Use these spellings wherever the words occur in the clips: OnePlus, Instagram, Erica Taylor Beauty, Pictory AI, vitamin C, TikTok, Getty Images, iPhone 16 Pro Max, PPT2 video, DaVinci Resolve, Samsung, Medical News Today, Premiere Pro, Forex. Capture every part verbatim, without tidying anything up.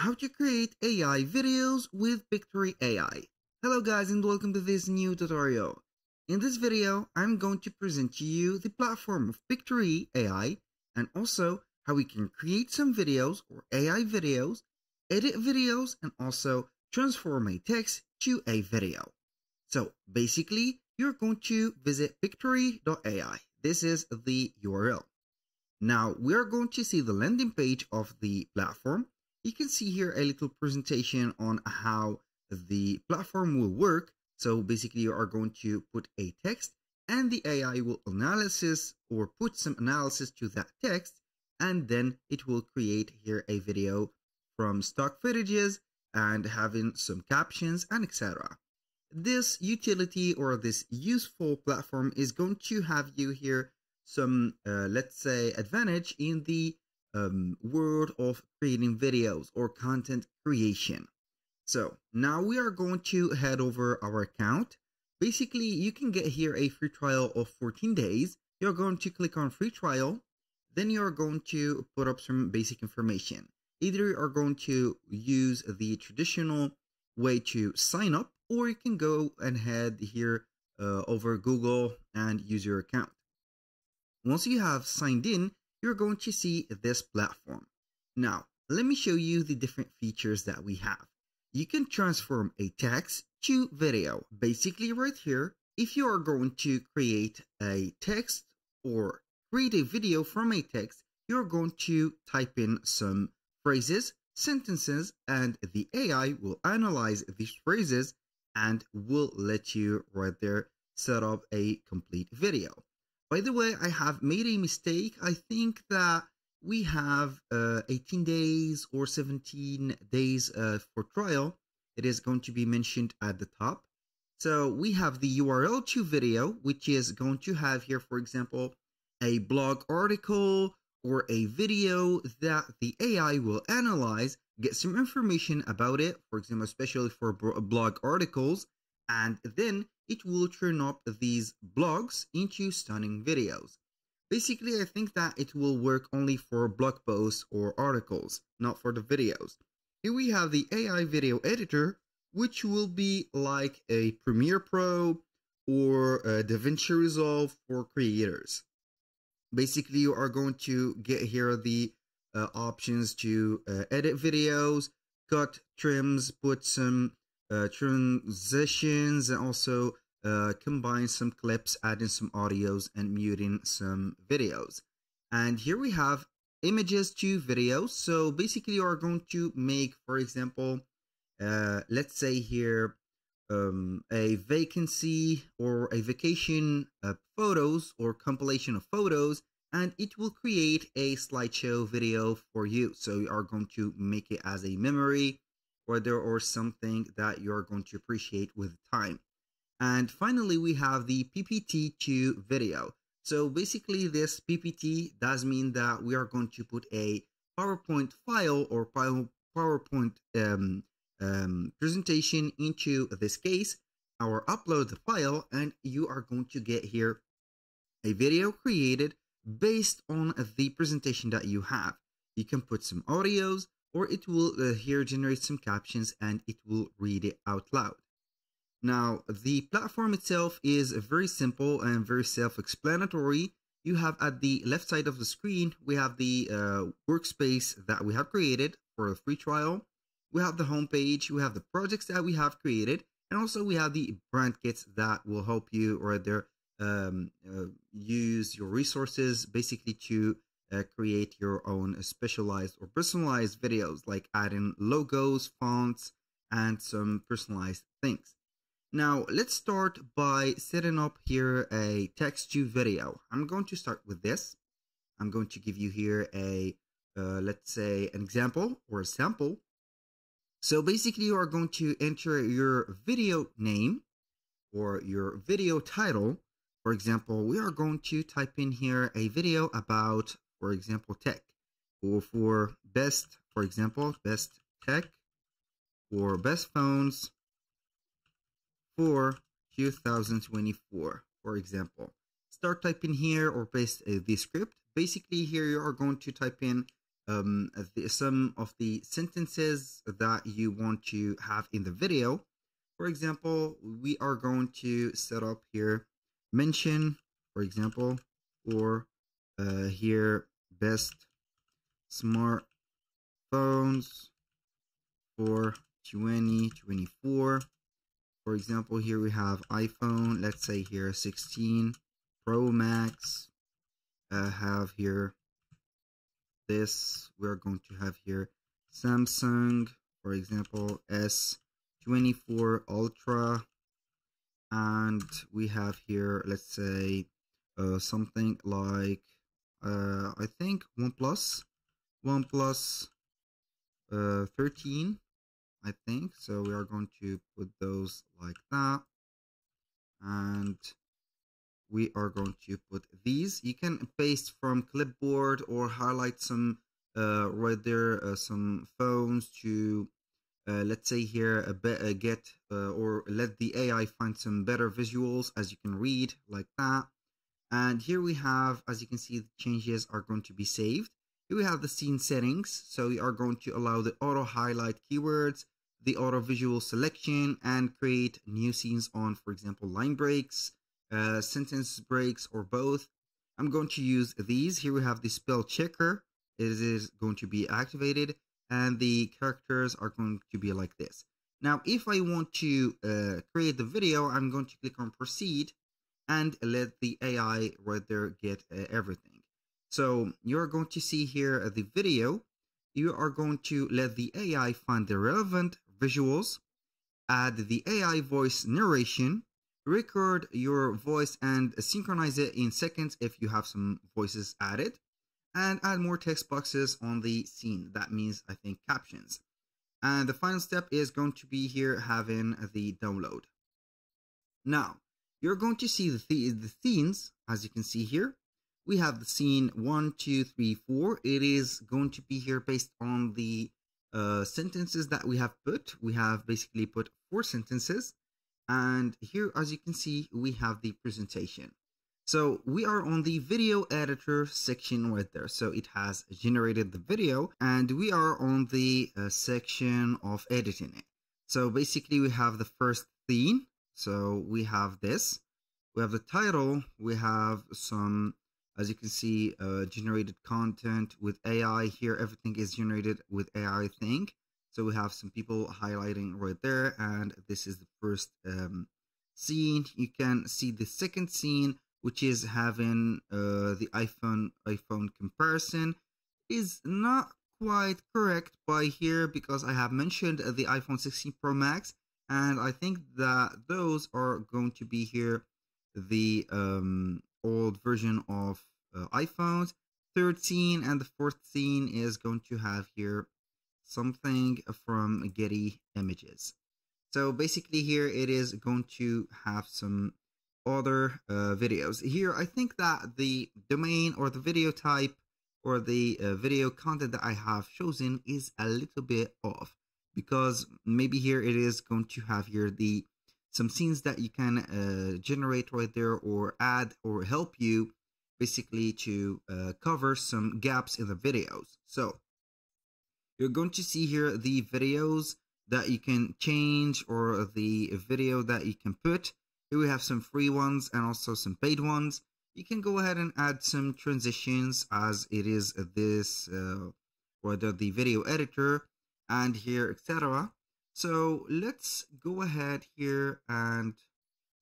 How to create A I videos with Pictory A I. Hello guys and welcome to this new tutorial. In this video, I'm going to present to you the platform of Pictory A I and also how we can create some videos or A I videos, edit videos, and also transform a text to a video. So basically, you're going to visit Pictory dot A I. This is the U R L. Now we are going to see the landing page of the platform. You can see here a little presentation on how the platform will work. So basically you are going to put a text and the A I will analysis or put some analysis to that text, and then it will create here a video from stock footages and having some captions and et cetera. This utility or this useful platform is going to have you here some, uh, let's say, advantage in the um, world of creating videos or content creation. So now we are going to head over our account. Basically, you can get here a free trial of fourteen days. You're going to click on free trial. Then you're going to put up some basic information. Either you are going to use the traditional way to sign up, or you can go and head here uh, over Google and use your account. Once you have signed in, you're going to see this platform. Now, let me show you the different features that we have. You can transform a text to video. Basically right here, if you are going to create a text or create a video from a text, you're going to type in some phrases, sentences, and the A I will analyze these phrases and will let you right there set up a complete video. By the way, I have made a mistake. I think that we have uh, eighteen days or seventeen days uh, for trial. It is going to be mentioned at the top. So we have the U R L to video, which is going to have here, for example, a blog article or a video that the A I will analyze, get some information about it, for example, especially for blog articles, and then it will turn up these blogs into stunning videos. Basically, I think that it will work only for blog posts or articles, not for the videos. Here we have the A I video editor, which will be like a Premiere Pro or a DaVinci Resolve for creators. Basically, you are going to get here the uh, options to uh, edit videos, cut, trims, put some uh, transitions, and also uh, combine some clips, adding some audios, and muting some videos. And here we have images to videos. So basically, you are going to make, for example, uh, let's say here, Um, a vacancy or a vacation uh, photos or compilation of photos, and it will create a slideshow video for you. So you are going to make it as a memory or there or something that you're going to appreciate with time. And finally, we have the P P T two video. So basically this P P T does mean that we are going to put a PowerPoint file or PowerPoint um, Um, presentation into this case, or upload the file, and you are going to get here a video created based on the presentation that you have. You can put some audios, or it will uh, here generate some captions and it will read it out loud. Now, the platform itself is very simple and very self-explanatory. You have at the left side of the screen, we have the uh, workspace that we have created for a free trial. We have the homepage, we have the projects that we have created, and also we have the brand kits that will help you right there um, uh, use your resources basically to uh, create your own specialized or personalized videos, like adding logos, fonts, and some personalized things. Now, let's start by setting up here a text to video. I'm going to start with this. I'm going to give you here a, uh, let's say, an example or a sample. So basically you are going to enter your video name or your video title. For example, we are going to type in here a video about, for example, tech, or for best, for example, best tech or best phones for two thousand twenty-four, for example. Start typing here or paste the script. Basically here you are going to type in um, the, some of the sentences that you want to have in the video. For example, we are going to set up here mention, for example, or uh, here best smartphones for twenty twenty-four. For example, here we have iPhone, let's say here sixteen Pro Max. Uh, have here this, we're going to have here Samsung, for example, S twenty-four Ultra, and we have here, let's say, uh, something like uh, I think OnePlus, OnePlus uh, thirteen, I think. So we are going to put those like that, and we are going to put these. You can paste from clipboard or highlight some uh, right there, uh, some phones to Uh, let's say here a bit uh, get uh, or let the A I find some better visuals, as you can read like that. And here we have, as you can see, the changes are going to be saved. Here we have the scene settings, so we are going to allow the auto highlight keywords, the auto visual selection, and create new scenes on, for example, line breaks, uh, sentence breaks, or both. I'm going to use these. Here we have the spell checker. It is going to be activated, and the characters are going to be like this. Now, if I want to uh, create the video, I'm going to click on proceed and let the A I right there get uh, everything. So you're going to see here the video. You are going to let the A I find the relevant visuals, add the A I voice narration, record your voice and synchronize it in seconds if you have some voices added, and add more text boxes on the scene. That means, I think, captions. And the final step is going to be here having the download. Now, you're going to see the, th the scenes, as you can see here. We have the scene one, two, three, four. It is going to be here based on the uh, sentences that we have put. We have basically put four sentences. And here, as you can see, we have the presentation. So we are on the video editor section right there. So it has generated the video, and we are on the uh, section of editing it. So basically we have the first scene. So we have this, we have the title, we have some, as you can see, uh, generated content with A I here. Everything is generated with A I, I think. So we have some people highlighting right there. And this is the first um, scene. You can see the second scene, which is having uh, the iPhone iPhone comparison. Is not quite correct by here, because I have mentioned the iPhone sixteen Pro Max, and I think that those are going to be here the um, old version of uh, iPhones. Third scene and the fourth scene is going to have here something from Getty Images. So basically here it is going to have some other uh, videos here. I think that the domain or the video type or the uh, video content that I have chosen is a little bit off, because maybe here it is going to have here the some scenes that you can uh, generate right there, or add, or help you basically to uh, cover some gaps in the videos. So you're going to see here the videos that you can change, or the video that you can put. Here we have some free ones and also some paid ones. You can go ahead and add some transitions, as it is this uh, or the, the video editor, and here, et cetera. So let's go ahead here and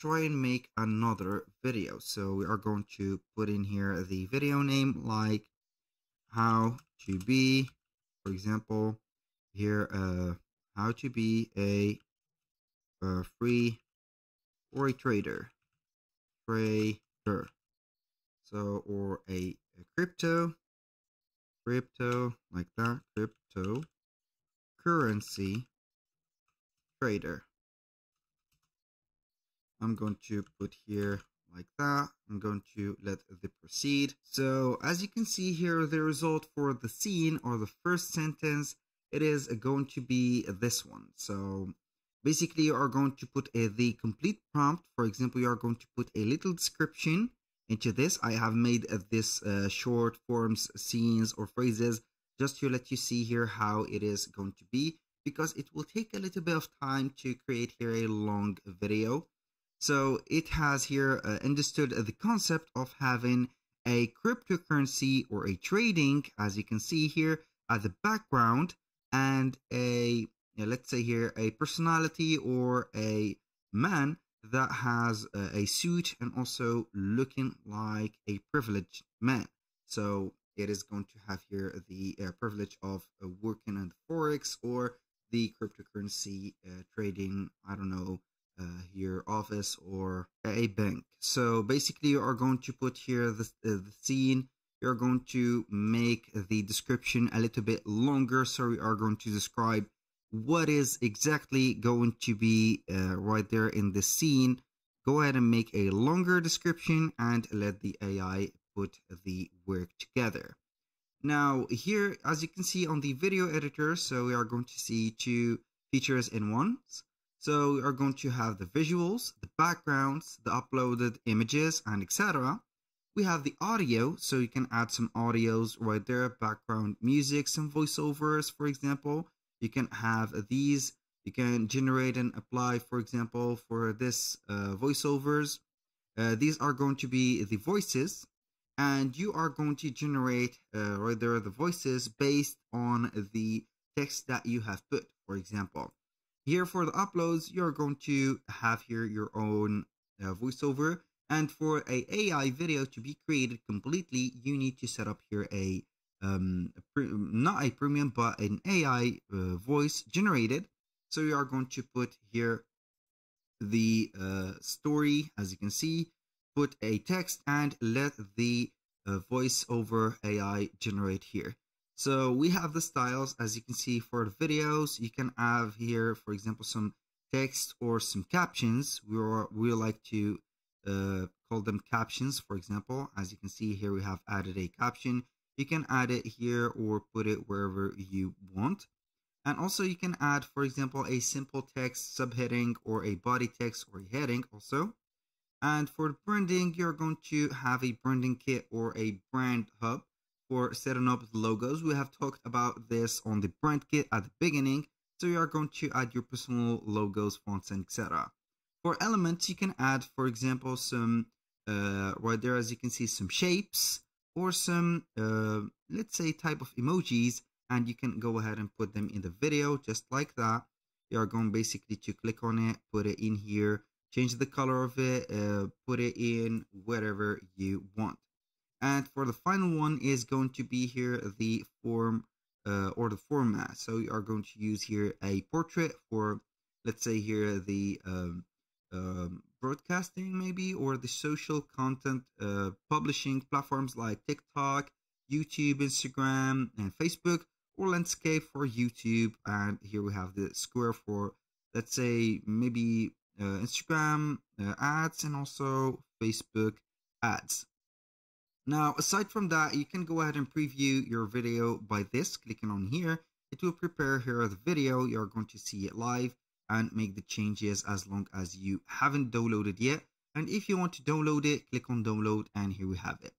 try and make another video. So we are going to put in here the video name, like how to be, for example, here, uh, how to be a, a free or a trader, trader, so, or a, a crypto, crypto, like that, crypto currency trader. I'm going to put here like that. I'm going to let the proceed. So as you can see here, the result for the scene or the first sentence, it is going to be this one. So basically, you are going to put a, the complete prompt. For example, you are going to put a little description into this. I have made uh, this uh, short forms, scenes, or phrases just to let you see here how it is going to be, because it will take a little bit of time to create here a long video. So it has here uh, understood the concept of having a cryptocurrency or a trading, as you can see here at the background, and a, you know, let's say here a personality or a man that has uh, a suit and also looking like a privileged man. So it is going to have here the uh, privilege of uh, working on the Forex or the cryptocurrency uh, trading, I don't know, uh, your office or a bank. So basically you are going to put here the, uh, the scene, you're going to make the description a little bit longer. So we are going to describe what is exactly going to be uh, right there in the scene. Go ahead and make a longer description and let the A I put the work together. Now here, as you can see on the video editor, so we are going to see two features in one. So we are going to have the visuals, the backgrounds, the uploaded images, and et cetera. We have the audio, so you can add some audios right there, background music, some voiceovers, for example. You can have these, you can generate and apply, for example, for this uh, voiceovers. Uh, these are going to be the voices, and you are going to generate uh, right there the voices based on the text that you have put, for example. Here for the uploads, you're going to have here your own uh, voiceover, and for a AI video to be created completely, you need to set up here a Um, not a premium, but an A I uh, voice generated. So we are going to put here the uh, story, as you can see, put a text and let the uh, voiceover A I generate here. So we have the styles, as you can see, for the videos. You can have here, for example, some text or some captions. We, are, we like to uh, call them captions, for example. As you can see here, we have added a caption. You can add it here or put it wherever you want. And also you can add, for example, a simple text subheading or a body text or a heading also. And for branding, you're going to have a branding kit or a brand hub for setting up the logos. We have talked about this on the brand kit at the beginning. So you are going to add your personal logos, fonts, and et cetera. For elements, you can add, for example, some, uh, right there, as you can see, some shapes, or some, uh, let's say, type of emojis, and you can go ahead and put them in the video just like that. You are going basically to click on it, put it in here, change the color of it, uh, put it in wherever you want. And for the final one is going to be here the form uh, or the format. So you are going to use here a portrait for, let's say here, the um, um, broadcasting maybe, or the social content uh, publishing platforms like TikTok, YouTube, Instagram, and Facebook, or landscape for YouTube. And here we have the square for, let's say, maybe uh, Instagram uh, ads and also Facebook ads. Now, aside from that, you can go ahead and preview your video by this, clicking on here. It will prepare here the video. You're going to see it live and make the changes as long as you haven't downloaded yet. And if you want to download it, click on download, and here we have it.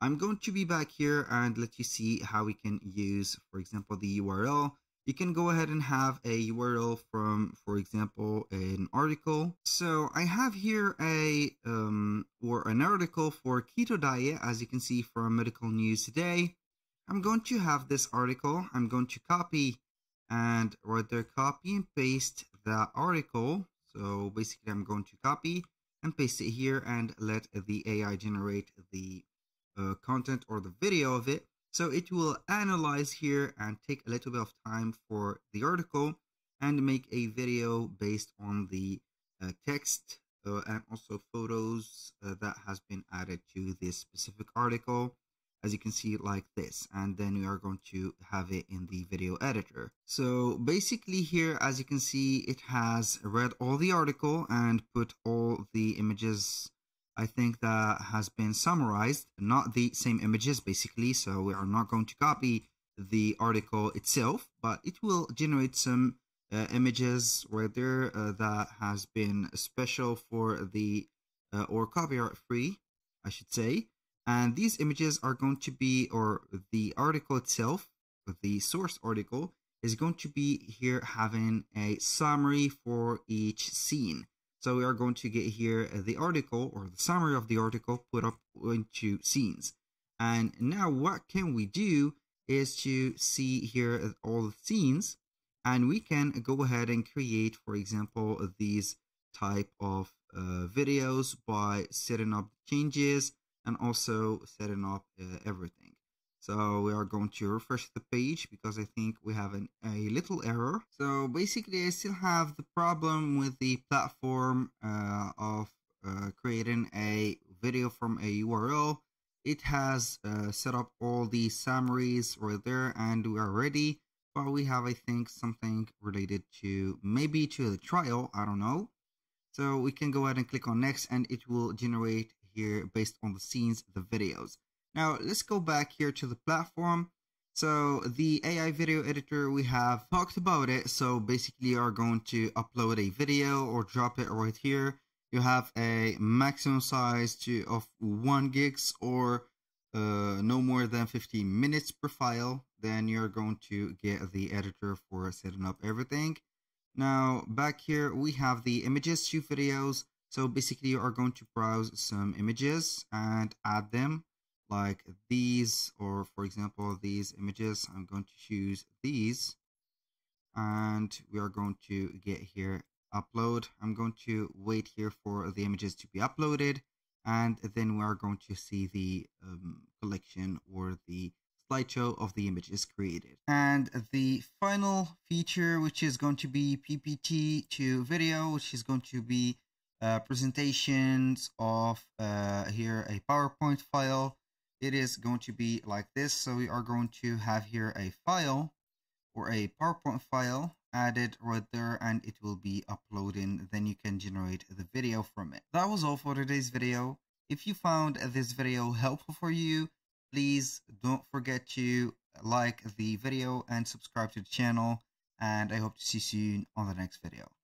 I'm going to be back here and let you see how we can use, for example, the U R L. You can go ahead and have a U R L from, for example, an article. So I have here a um, or an article for keto diet, as you can see, from Medical News Today. I'm going to have this article. I'm going to copy and right there copy and paste the article. So basically I'm going to copy and paste it here and let the A I generate the uh, content or the video of it. So it will analyze here and take a little bit of time for the article and make a video based on the uh, text uh, and also photos uh, that has been added to this specific article, as you can see, like this. And then we are going to have it in the video editor. So basically here, as you can see, it has read all the article and put all the images, I think, that has been summarized, not the same images basically. So we are not going to copy the article itself, but it will generate some uh, images right there uh, that has been special for the uh, or copyright free, I should say. And these images are going to be, or the article itself the source article is going to be here having a summary for each scene. So we are going to get here the article or the summary of the article put up into scenes. And now what can we do is to see here all the scenes, and we can go ahead and create, for example, these type of uh, videos by setting up changes and also setting up uh, everything. So we are going to refresh the page because I think we have an, a little error. So basically I still have the problem with the platform uh, of uh, creating a video from a U R L. It has uh, set up all the summaries right there and we are ready. But we have, I think, something related to maybe to the trial, I don't know. So we can go ahead and click on next and it will generate here based on the scenes, the videos. Now, let's go back here to the platform. So the A I video editor, we have talked about it. So basically you are going to upload a video or drop it right here. You have a maximum size to, of one gigs or uh, no more than fifteen minutes per file. Then you're going to get the editor for setting up everything. Now back here, we have the images to videos. So basically you are going to browse some images and add them. Like these, or for example these images, I'm going to choose these and we are going to get here upload. I'm going to wait here for the images to be uploaded and then we are going to see the um, collection or the slideshow of the images created. And the final feature, which is going to be P P T two video, which is going to be uh, presentations of uh, here a PowerPoint file. It is going to be like this. So we are going to have here a file or a PowerPoint file added right there and it will be uploading. Then you can generate the video from it. That was all for today's video. If you found this video helpful for you, please don't forget to like the video and subscribe to the channel. And I hope to see you soon on the next video.